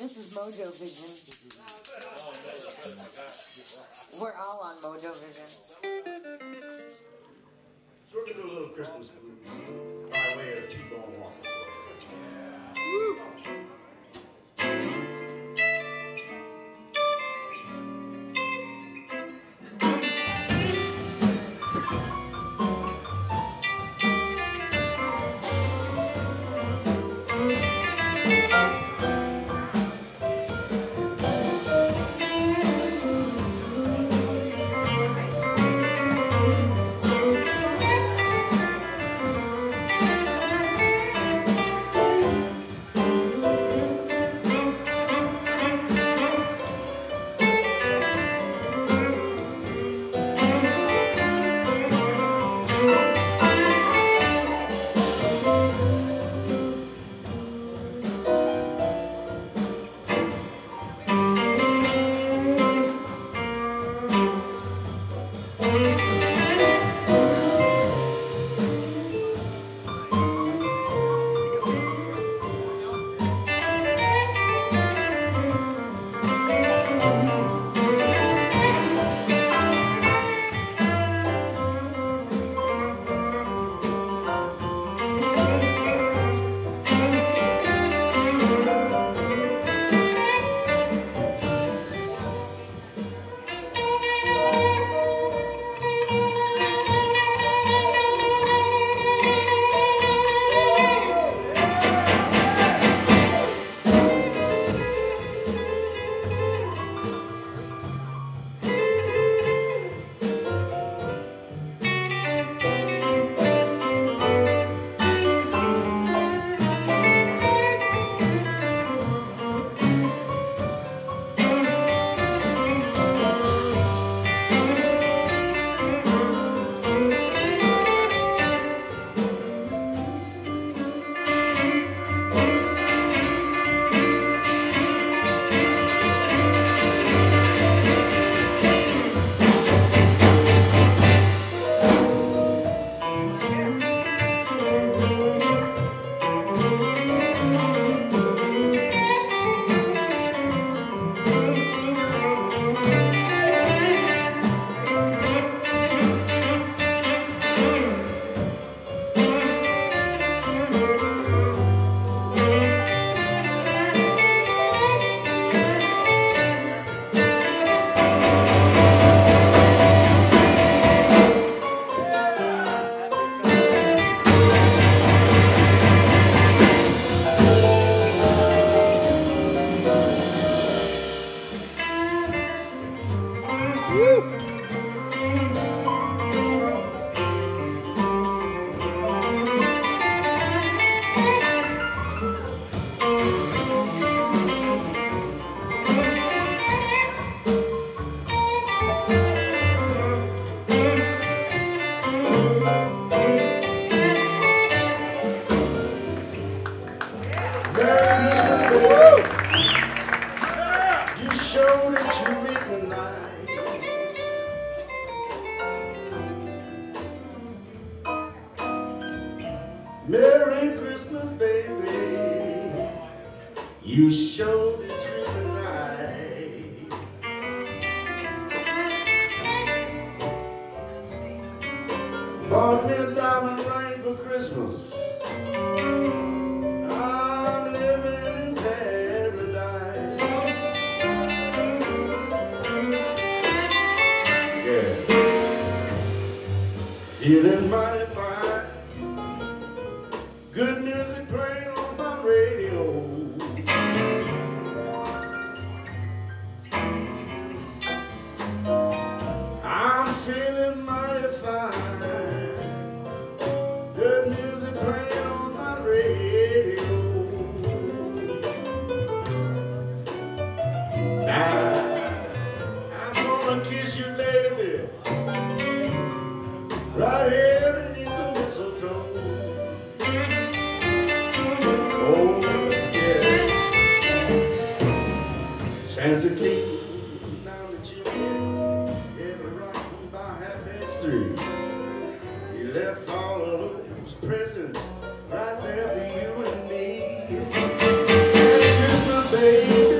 This is Mojo Vision. We're all on Mojo Vision. So we're going to do a little Christmas movie by way of T-Bone Walker. Yeah. Merry Christmas, baby. You showed it through the night. Bought me a diamond ring for Christmas. I'm living in paradise. Yeah. Feeling mighty fine. Good music playing on my radio. I'm feeling mighty fine. Good music playing on my radio. Now, I'm gonna kiss you, baby, right here. Santa Claus, now that you get every rock by half past three, he left all of his presents right there for you and me. Merry Christmas, baby.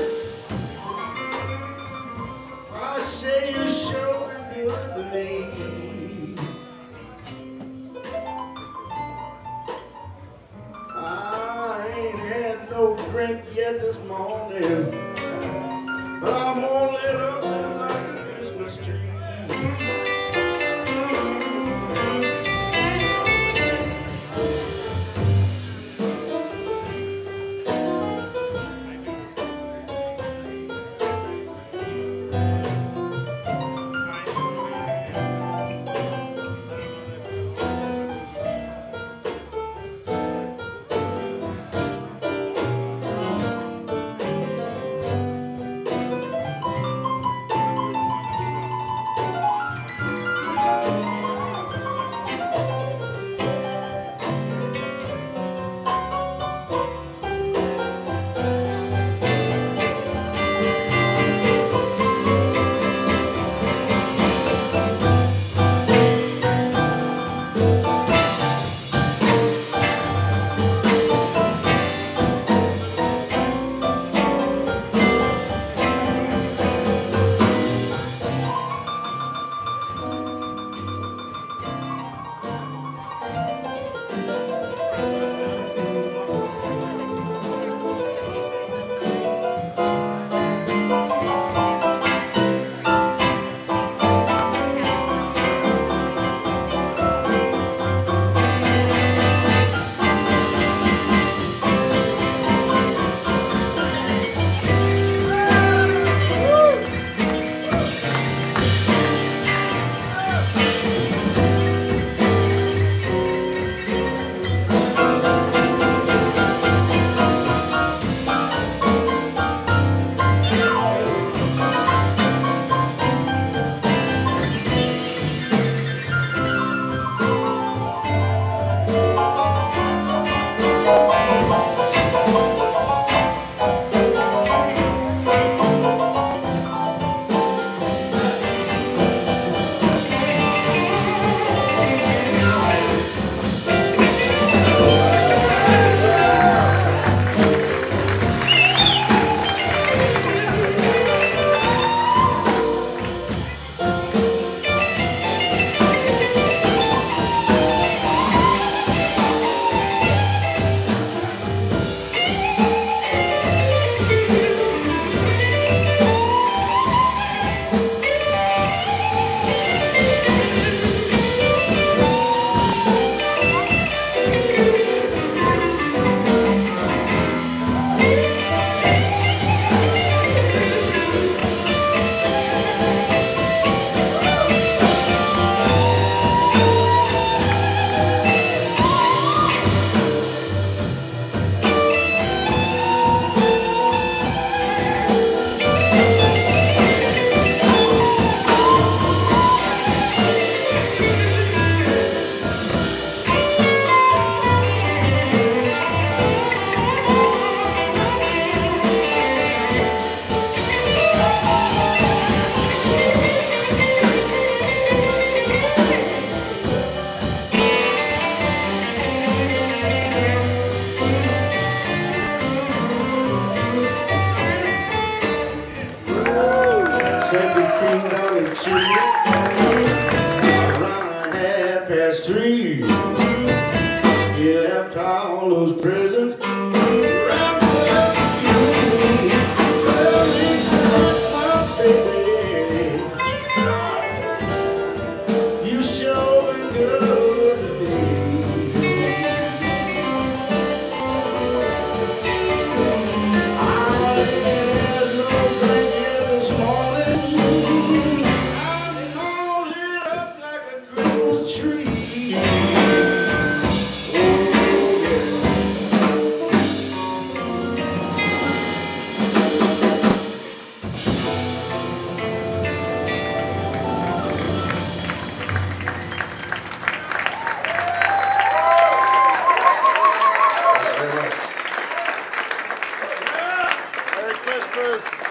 drink yet this morning, but I'm all lit up like a Christmas tree. Around 3:30, he left all those presents. First.